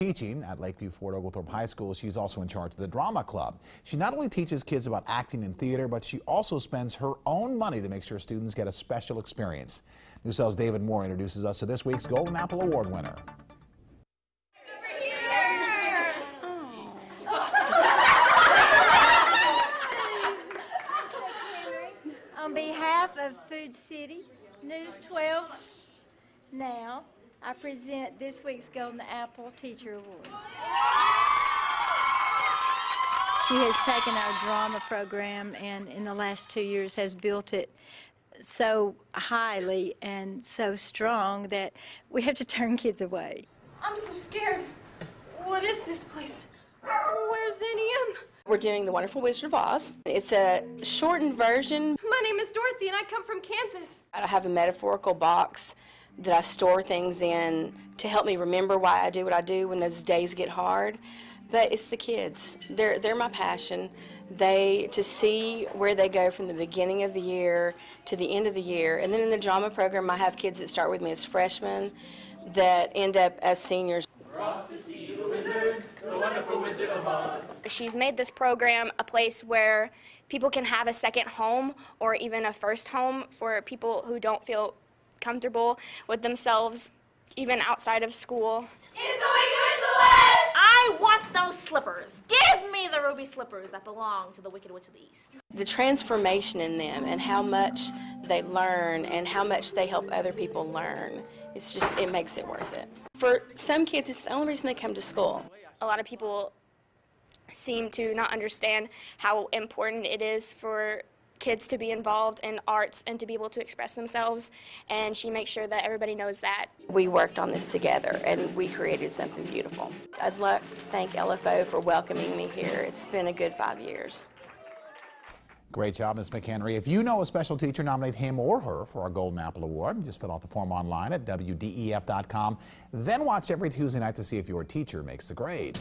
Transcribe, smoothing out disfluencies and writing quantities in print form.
Teaching at Lakeview-Fort Oglethorpe High School, she's also in charge of the drama club. She not only teaches kids about acting and theater, but she also spends her own money to make sure students get a special experience. News 12's David Moore introduces us to this week's Golden Apple Award winner. On behalf of Food City, News 12 Now, I present this week's Golden Apple Teacher Award. She has taken our drama program and in the last 2 years has built it so highly and so strong that we have to turn kids away. I'm so scared. What is this place? Where's NEM? We're doing The Wonderful Wizard of Oz. It's a shortened version. My name is Dorothy and I come from Kansas. I have a metaphorical box that I store things in to help me remember why I do what I do when those days get hard. But it's the kids. They're my passion. To see where they go from the beginning of the year to the end of the year. And then in the drama program, I have kids that start with me as freshmen that end up as seniors. We're off to see the wizard, the wonderful Wizard of Oz. She's made this program a place where people can have a second home or even a first home for people who don't feel comfortable with themselves, even outside of school. It's the Wicked Witch of the West! I want those slippers. Give me the ruby slippers that belong to the Wicked Witch of the East. The transformation in them and how much they learn and how much they help other people learn, it's just, it makes it worth it. For some kids, it's the only reason they come to school. A lot of people seem to not understand how important it is for kids to be involved in arts and to be able to express themselves, and she makes sure that everybody knows that. We worked on this together and we created something beautiful. I'd like to thank LFO for welcoming me here. It's been a good 5 years. Great job, Ms. McHenry. If you know a special teacher, nominate him or her for our Golden Apple Award. Just fill out the form online at WDEF.com. Then watch every Tuesday night to see if your teacher makes the grade.